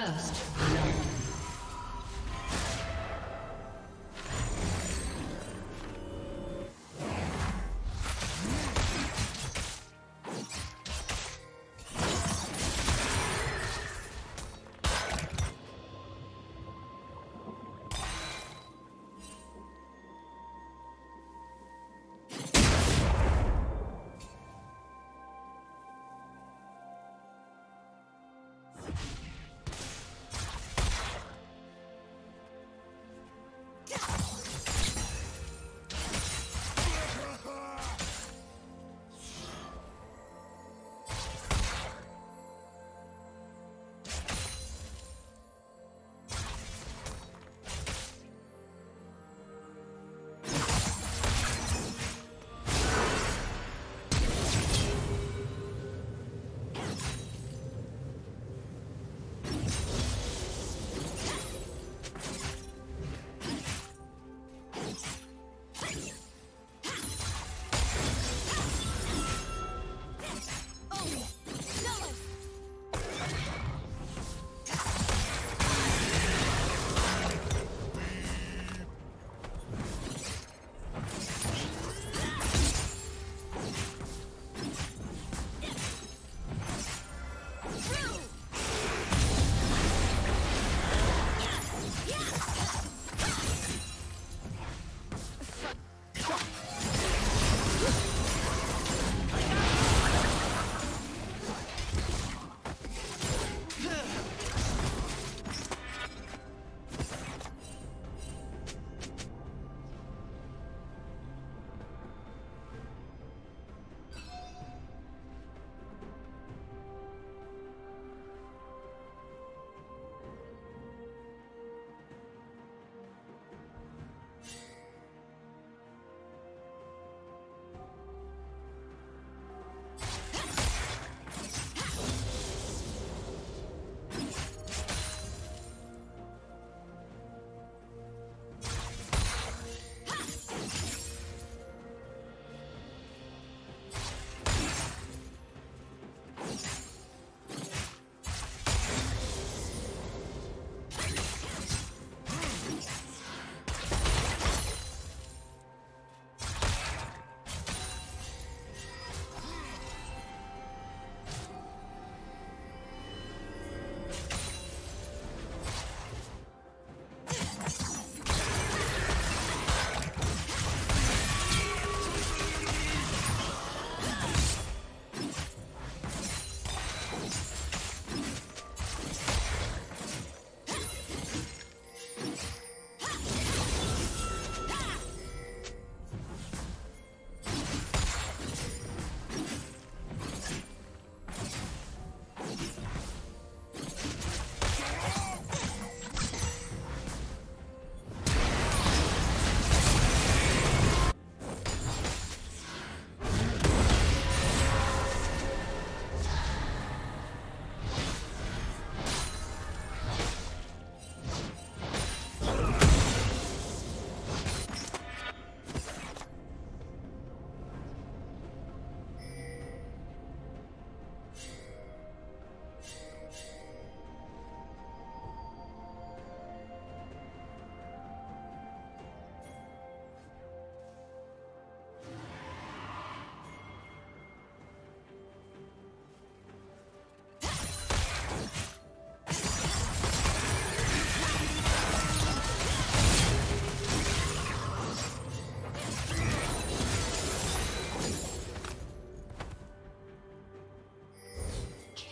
First love.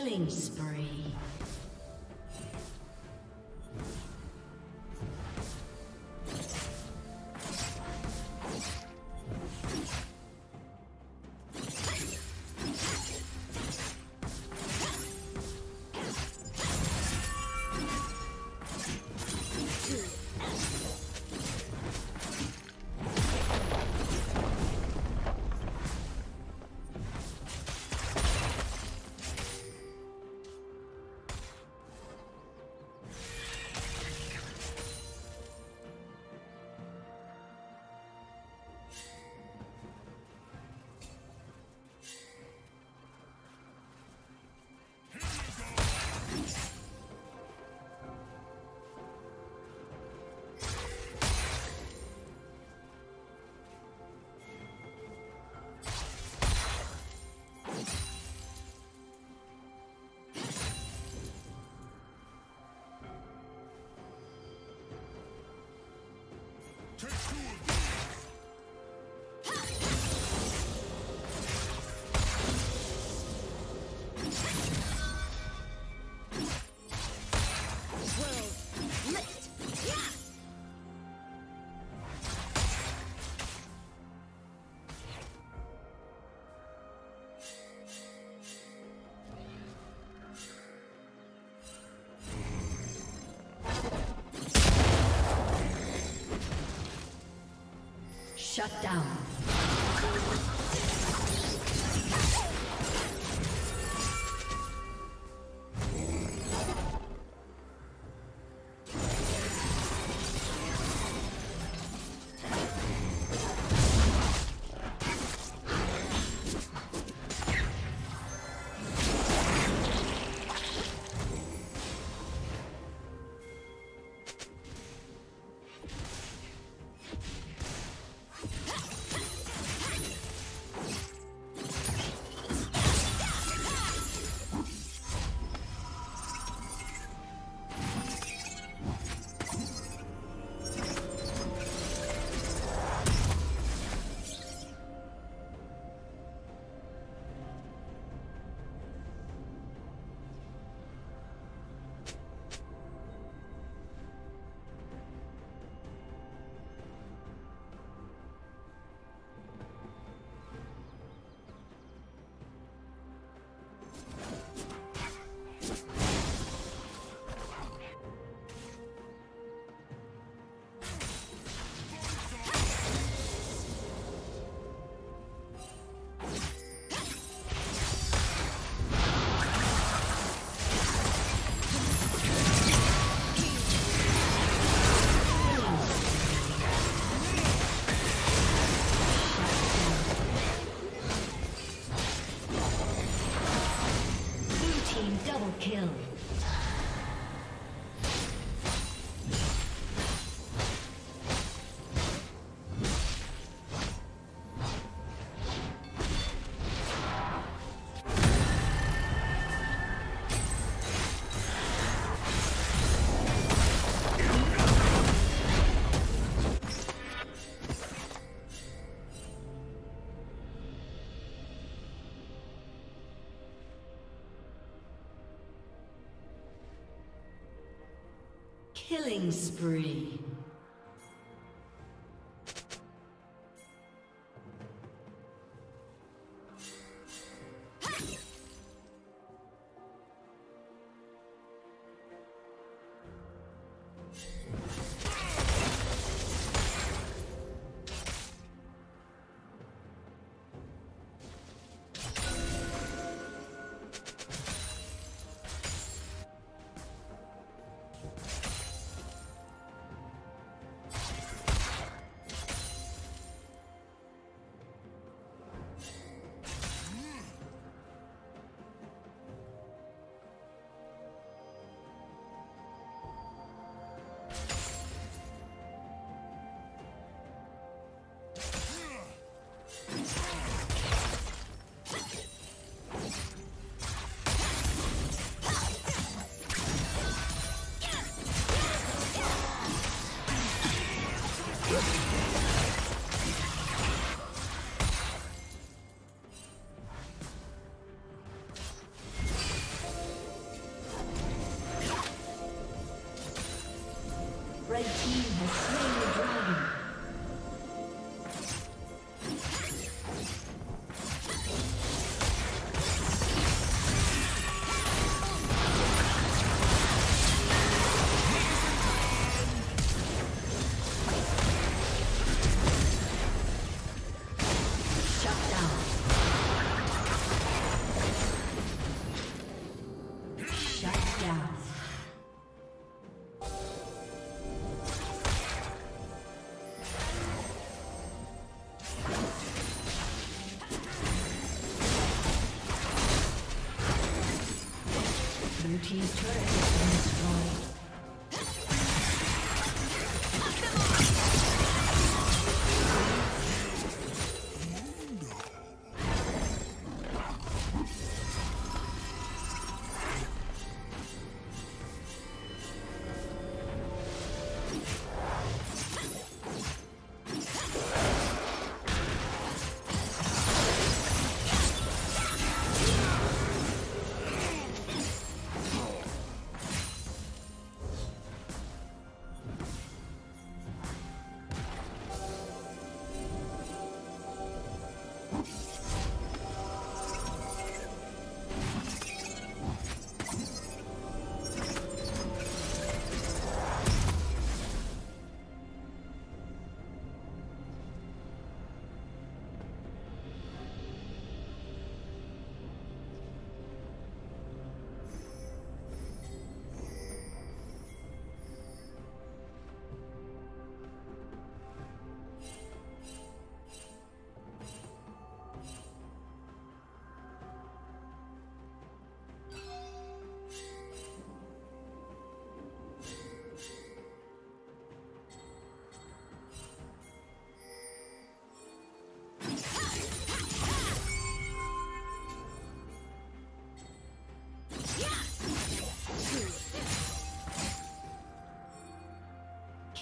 Killing spree. Shut down. Kill. Killing spree. Red team has slain the dragon. He's trying to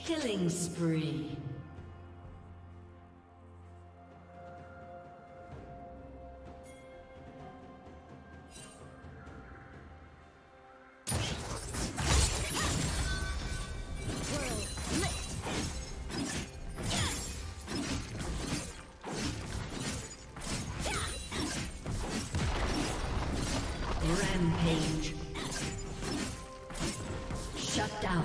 Killing spree. Rampage. Shut down.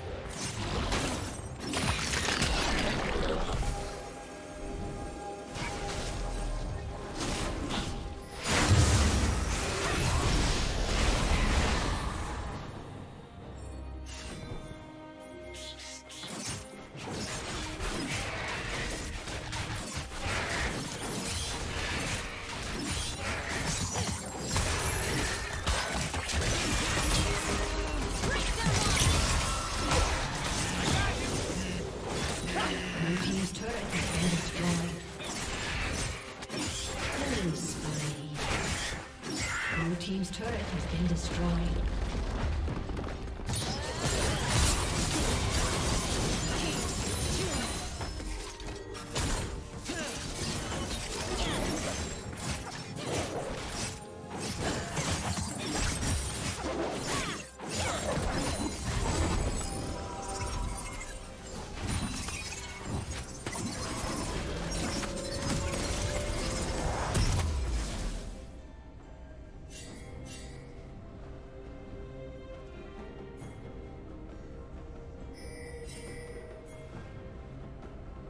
Destroyed.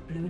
Blue